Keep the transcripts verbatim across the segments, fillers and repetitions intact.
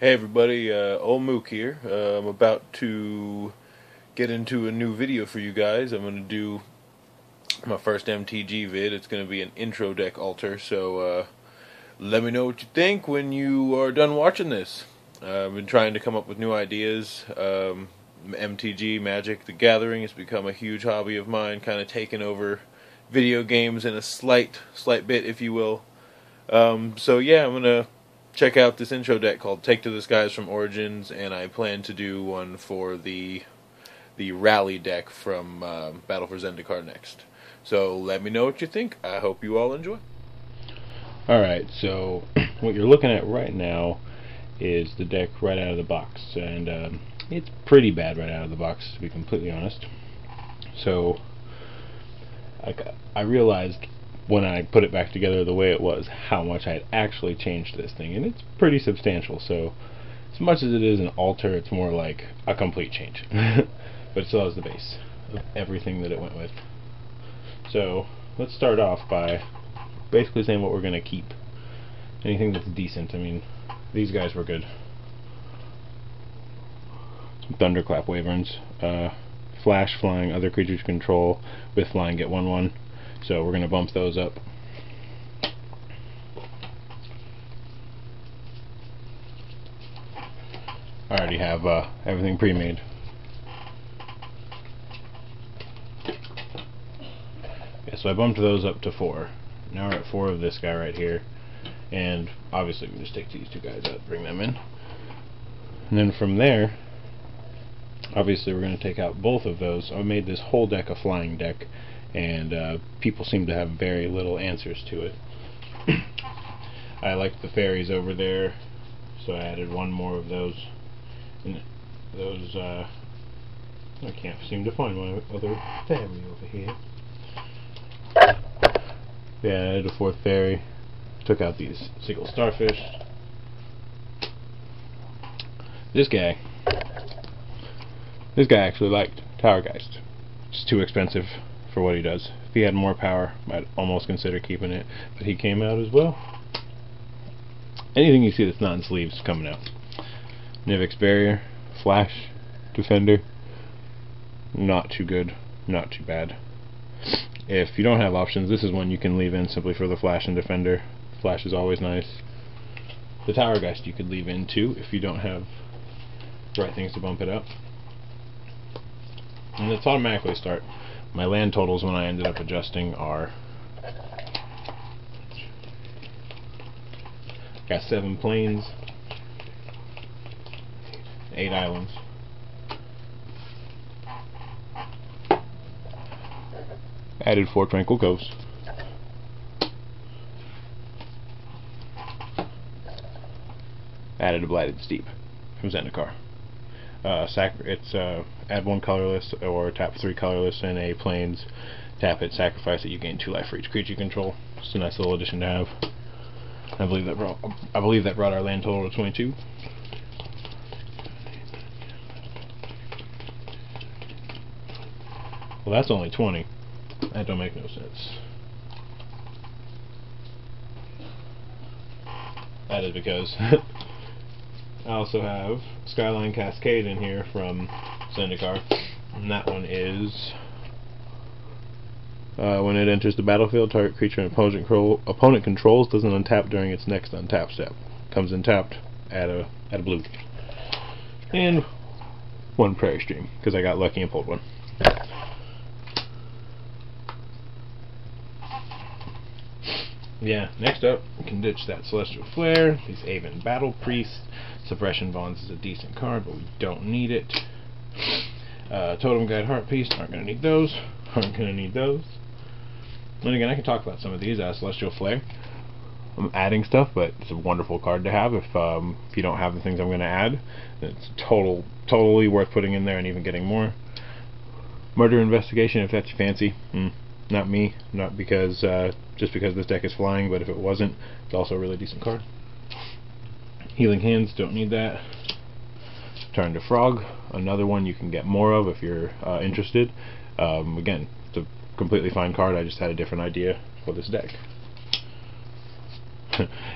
Hey everybody, uh, Ol Mook here. Uh, I'm about to get into a new video for you guys. I'm going to do my first M T G vid. It's going to be an intro deck alter, so uh, let me know what you think when you are done watching this. Uh, I've been trying to come up with new ideas. Um, M T G, Magic the Gathering has become a huge hobby of mine, kind of taking over video games in a slight, slight bit, if you will. Um, so yeah, I'm going to check out this intro deck called Take to the Skies from Origins, and I plan to do one for the the Rally deck from uh, Battle for Zendikar next. So let me know what you think. I hope you all enjoy. Alright, so what you're looking at right now is the deck right out of the box, and um, it's pretty bad right out of the box, to be completely honest. So I, I realized when I put it back together the way it was, how much I had actually changed this thing, and it's pretty substantial. So as much as it is an alter, it's more like a complete change. But it still has the base of everything that it went with. So let's start off by basically saying what we're going to keep. Anything that's decent. I mean, these guys were good. Some Thunderclap Wyverns. Uh, flash flying, other creatures control with flying get one one. So we're going to bump those up. I already have uh, everything pre-made. Okay, so I bumped those up to four. Now we're at four of this guy right here. And obviously we just take these two guys out, bring them in. And then from there, obviously we're going to take out both of those. I made this whole deck a flying deck, and uh, people seem to have very little answers to it. I like the fairies over there, so I added one more of those. And those, uh, I can't seem to find my other fairy over here. Yeah, I added a fourth fairy. Took out these Sigiled Starfish. This guy, this guy actually liked Tower Geist. It's too expensive for what he does. If he had more power, I'd almost consider keeping it, but he came out as well. Anything you see that's not in sleeves is coming out. Nivix Barrier, Flash, Defender, not too good, not too bad. If you don't have options, this is one you can leave in simply for the Flash and Defender. Flash is always nice. The Tower Geist you could leave in too if you don't have the right things to bump it up. And let's automatically start. My land totals when I ended up adjusting are, got seven plains, eight islands. Added four tranquil coasts. Added a Blighted Steppe from Zendikar. Uh, it's uh, add one colorless or tap three colorless in a plains, tap it, sacrifice it, you gain two life for each creature you control. It's a nice little addition to have. I believe that brought, I believe that brought our land total to twenty-two. Well, that's only twenty. That don't make no sense. That is because I also have Skyline Cascade in here from Zendikar, and that one is uh, when it enters the battlefield, target creature and opponent, opponent controls doesn't untap during its next untap step. Comes in tapped at a at a blue, and one Prairie Stream because I got lucky and pulled one. Yeah, next up, we can ditch that Celestial Flare, these Aven Battle Priest. Suppression Bonds is a decent card, but we don't need it. Uh, Totem Guide Heartpiece, aren't going to need those. Aren't going to need those. And again, I can talk about some of these. Uh, Celestial Flare, I'm adding stuff, but it's a wonderful card to have if, um, if you don't have the things I'm going to add. It's total, totally worth putting in there and even getting more. Murder Investigation, if that's your fancy. Mm, not me, not because uh, just because this deck is flying, but if it wasn't, it's also a really decent card. Healing Hands, don't need that. Turn to Frog, another one you can get more of if you're uh, interested. Um, again, it's a completely fine card, I just had a different idea for this deck.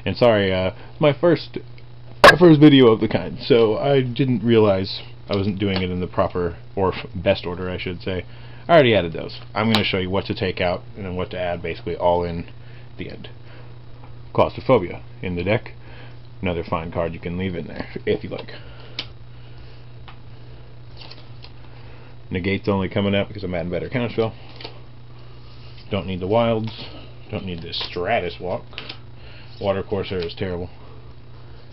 And sorry, uh, my first my first video of the kind, so I didn't realize I wasn't doing it in the proper, or f best order I should say. I already added those. I'm going to show you what to take out and then what to add, basically all in the end. Claustrophobia in the deck. Another fine card you can leave in there if you like. Negate's only coming out because I'm adding better counterspell. Don't need the wilds. Don't need this Stratus Walk. Watercourser is terrible.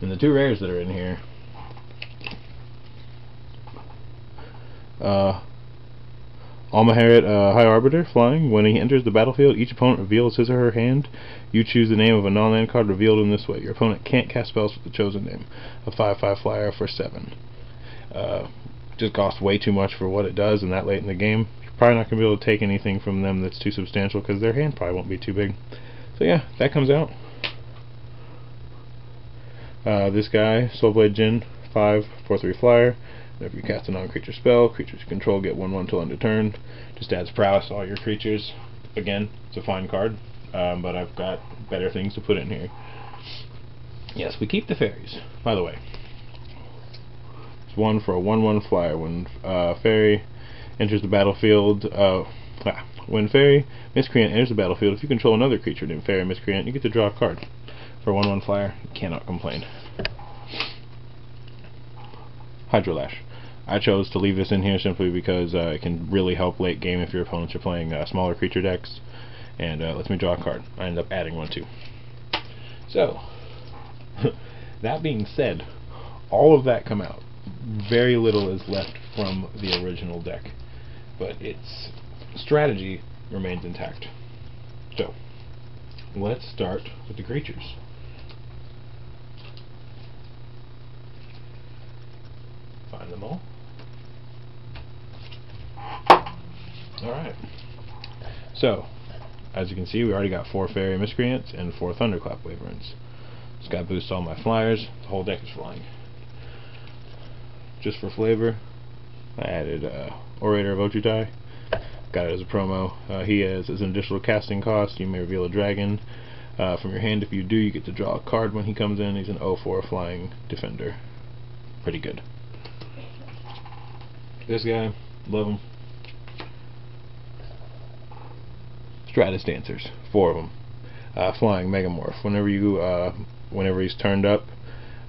And the two rares that are in here. Uh, Almaheret, uh, High Arbiter, flying. When he enters the battlefield, each opponent reveals his or her hand. You choose the name of a non-land card revealed in this way. Your opponent can't cast spells with the chosen name. A five five flyer for seven. Uh, just costs way too much for what it does, and that late in the game, you're probably not going to be able to take anything from them that's too substantial because their hand probably won't be too big. So yeah, that comes out. Uh, this guy, Soulblade Jin, five four three flyer. Whenever you cast a non-creature spell, creatures you control get one one until end of turn. Just adds prowess to all your creatures. Again, it's a fine card, um, but I've got better things to put in here. Yes, we keep the fairies, by the way. It's one for a one one flyer. When uh, fairy enters the battlefield, uh, ah, when Fairy Miscreant enters the battlefield, if you control another creature named Fairy Miscreant, you get to draw a card. For a one one flyer, you cannot complain. Hydrolash. I chose to leave this in here simply because uh, it can really help late game if your opponents are playing uh, smaller creature decks, and uh, lets me draw a card. I end up adding one too. So, that being said, all of that come out. Very little is left from the original deck, but its strategy remains intact. So, let's start with the creatures. Find them all. Alright. So, as you can see, we already got four Fairy Miscreants and four Thunderclap Wyverns. This guy boosts all my flyers. The whole deck is flying. Just for flavor, I added uh, Orator of Ojutai. Got it as a promo. Uh, he has as an additional casting cost. You may reveal a dragon uh, from your hand. If you do, you get to draw a card when he comes in. He's an oh four flying defender. Pretty good. This guy, love him. Stratus Dancers, four of them. Uh, flying Megamorph. Whenever you, uh, whenever he's turned up,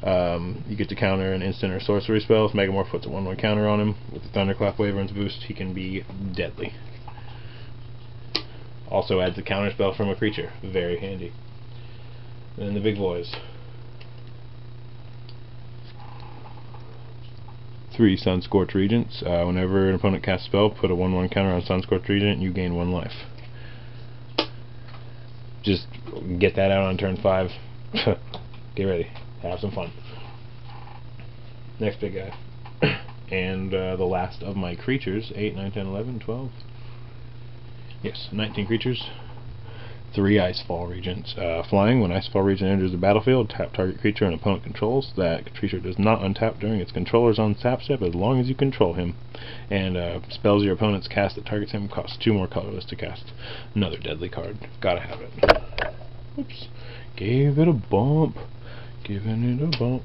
um, you get to counter an instant or sorcery spell. If Megamorph puts a one one counter on him with the Thunderclap Wyvern's boost, he can be deadly. Also adds a counter spell from a creature. Very handy. And then the big boys. Three Sunscorch Regents. Uh, whenever an opponent casts a spell, put a one one counter on Sunscorch Regent, you gain one life. Just get that out on turn five. Get ready. Have some fun. Next big guy. And uh, the last of my creatures. eight, nine, ten, eleven, twelve. Yes, nineteen creatures. Three Icefall Regents. Uh, flying, when Icefall Regent enters the battlefield, tap target creature an opponent controls. That creature does not untap during its controller's on tap step as long as you control him. And uh, spells your opponent's cast that targets him costs two more colorless to cast. Another deadly card. Gotta have it. Oops. Gave it a bump. Giving it a bump.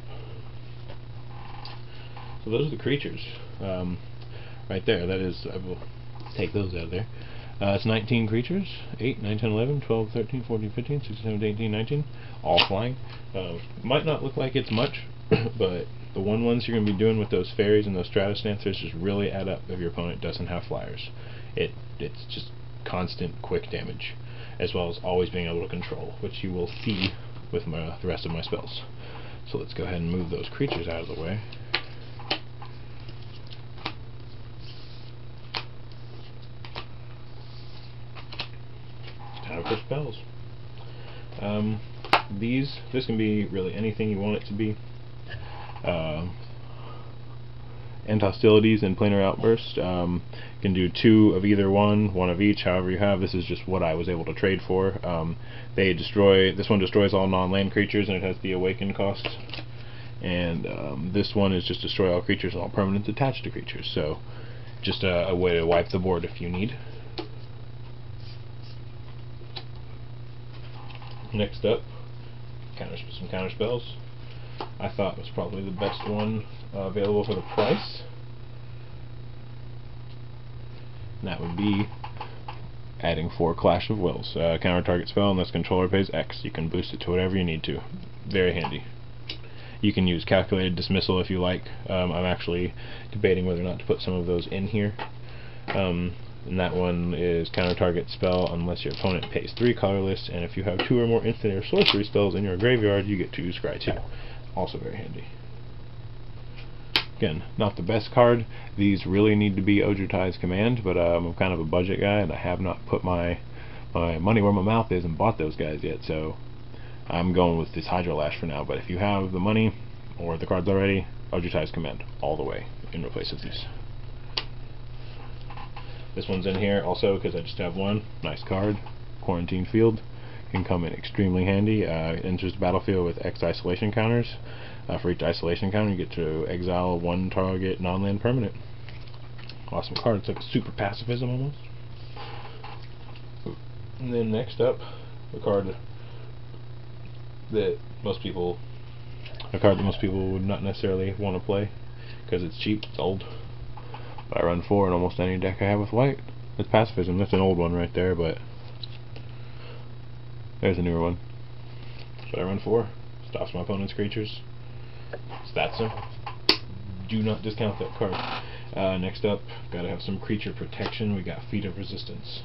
So those are the creatures. Um, right there. That is, I will take those out of there. Uh, it's nineteen creatures, eight, nine, ten, eleven, twelve, thirteen, fourteen, fifteen, sixteen, seventeen, eighteen, nineteen, all flying. Uh, might not look like it's much, but the one ones you're going to be doing with those fairies and those Stratus Dancers just really add up if your opponent doesn't have flyers. It It's just constant quick damage, as well as always being able to control, which you will see with my, the rest of my spells. So let's go ahead and move those creatures out of the way. For spells. Um, these, this can be really anything you want it to be. Uh, End Hostilities and Planar Outburst. Um, you can do two of either one, one of each, however you have. This is just what I was able to trade for. Um, they destroy, this one destroys all non-land creatures and it has the Awaken cost. And um, this one is just destroy all creatures and all permanents attached to creatures. So just a, a way to wipe the board if you need. Next up, counter, some counter spells. I thought was probably the best one uh, available for the price. And that would be adding four Clash of Wills. Uh, counter target spell unless controller pays X. You can boost it to whatever you need to. Very handy. You can use Calculated Dismissal if you like. Um, I'm actually debating whether or not to put some of those in here. Um, and that one is counter target spell unless your opponent pays three colorless, and if you have two or more instant or sorcery spells in your graveyard, you get to use Scry two. Also very handy. Again, not the best card. These really need to be Ojutai's Command, but um, I'm kind of a budget guy, and I have not put my my money where my mouth is and bought those guys yet, so I'm going with this Hydrolash for now. But if you have the money or the cards already, Ojutai's Command all the way in replace of these. This one's in here also because I just have one. Nice card. Quarantine Field can come in extremely handy. Uh, enters the battlefield with X isolation counters. Uh, for each isolation counter, you get to exile one target non-land permanent. Awesome card. It's like super pacifism almost. And then next up, the card that most people, a card that most people would not necessarily want to play because it's cheap, it's old. I run four in almost any deck I have with white. That's Pacifism. That's an old one right there, but there's a newer one. So I run four. Stops my opponent's creatures. It's that simple. Do not discount that card. Uh, next up, gotta have some creature protection. We got Feat of Resistance.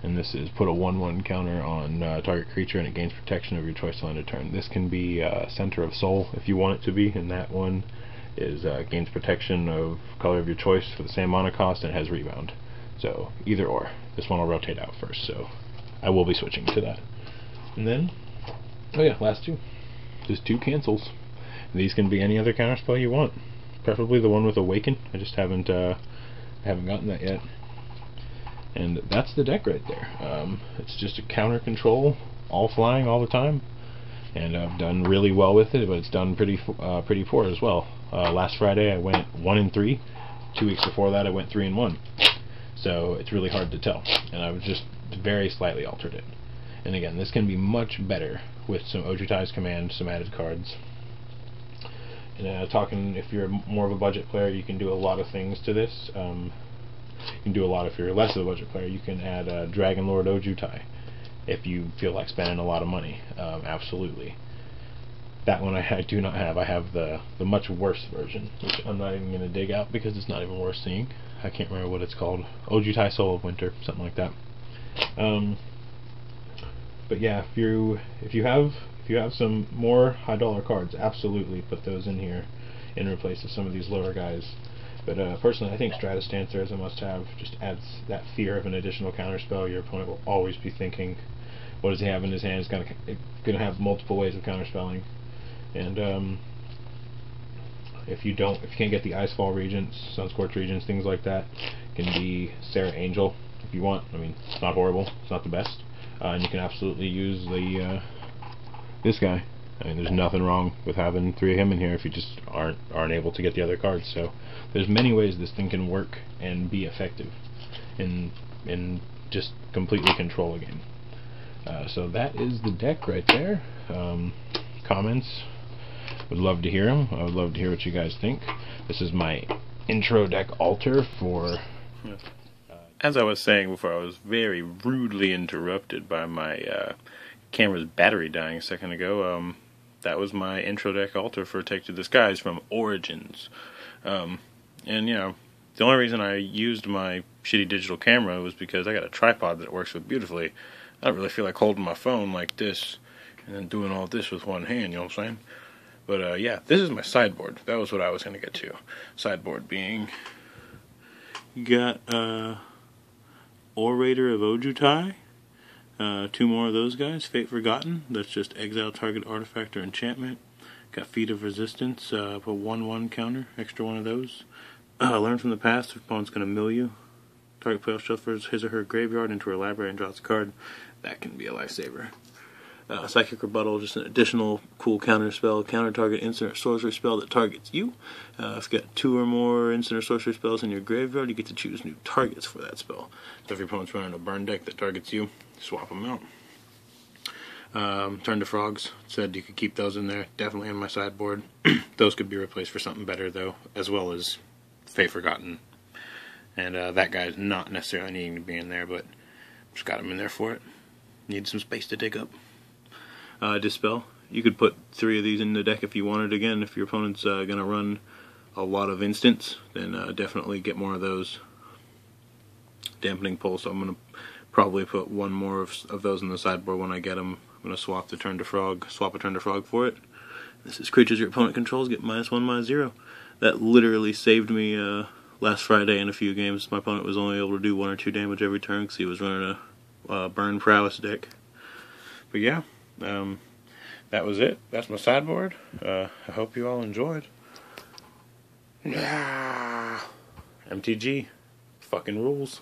And this is put a one one counter on uh, target creature and it gains protection of your choice on a turn. This can be uh, Center of Soul if you want it to be, and that one is uh, gains protection of color of your choice for the same mana cost and has rebound. So either or. This one will rotate out first, so I will be switching to that. And then, oh yeah, last two. Just two cancels. These can be any other counterspell you want. Preferably the one with Awaken. I just haven't uh, haven't gotten that yet. And that's the deck right there. Um, it's just a counter control, all flying all the time. And I've done really well with it, but it's done pretty uh, pretty poor as well. Uh, last Friday I went one and three. Two weeks before that I went three and one. So it's really hard to tell. And I've just very slightly altered it. And again, this can be much better with some Ojutai's Command, some added cards. And uh, talking, if you're more of a budget player, you can do a lot of things to this. Um, you can do a lot if you're less of a budget player. You can add uh, Dragon Lord Ojutai. If you feel like spending a lot of money, um, absolutely. That one I, I do not have. I have the, the much worse version, which I'm not even going to dig out because it's not even worth seeing. I can't remember what it's called. Ojutai Soul of Winter, something like that. Um, but yeah, if you if you have if you have some more high dollar cards, absolutely put those in here in replace of some of these lower guys. But uh, personally, I think Stratus Dancer is a must-have. Just adds that fear of an additional counterspell. Your opponent will always be thinking, what does he have in his hand? He's gonna, gonna have multiple ways of counterspelling. And um, if you don't, if you can't get the Icefall Regent, Sunscorch Regents, things like that, can be Sarah Angel if you want. I mean, it's not horrible. It's not the best. Uh, and you can absolutely use the uh, this guy. I mean, there's nothing wrong with having three of him in here if you just aren't aren't able to get the other cards. So there's many ways this thing can work and be effective, and and just completely control a game. Uh, so that is the deck right there. Um, comments, would love to hear them. I would love to hear what you guys think. This is my intro deck alter for. Uh, As I was saying before, I was very rudely interrupted by my uh, camera's battery dying a second ago. Um, That was my intro deck altar for Take to the Skies from Origins. Um, and, you know, the only reason I used my shitty digital camera was because I got a tripod that works with beautifully. I don't really feel like holding my phone like this and then doing all this with one hand, you know what I'm saying? But, uh, yeah, this is my sideboard. That was what I was going to get to. Sideboard being... You got, uh... Orator of Ojutai. Uh, two more of those guys. Fate Forgotten. That's just exile target artifact or enchantment. Got Feat of Resistance. Uh, put one one counter. Extra one of those. Uh, learn from the past. If opponent's going to mill you. Target player shuffles his or her graveyard into her library and draws a card. That can be a lifesaver. Uh, Psychic Rebuttal. Just an additional cool counter spell. Counter target instant or sorcery spell that targets you. Uh, if you've got two or more instant or sorcery spells in your graveyard, you get to choose new targets for that spell. So if your opponent's running a burn deck that targets you, swap them out. Um, Turn to Frogs, said you could keep those in there, definitely in my sideboard. Those could be replaced for something better though, as well as Fae Forgotten. And uh, that guy's not necessarily needing to be in there, but just got him in there for it. Need some space to dig up. Uh, Dispel, you could put three of these in the deck if you wanted. Again, if your opponent's uh, going to run a lot of instants, then uh, definitely get more of those. Dampening Pulse, I'm going to probably put one more of, of those in the sideboard when I get them. I'm going to swap the Turn to Frog, swap a Turn to Frog for it. This is creatures your opponent controls get minus one, minus zero. That literally saved me uh, last Friday in a few games. My opponent was only able to do one or two damage every turn because he was running a uh, Burn Prowess deck. But yeah, um, that was it. That's my sideboard. Uh, I hope you all enjoyed. Yeah. M T G fucking rules.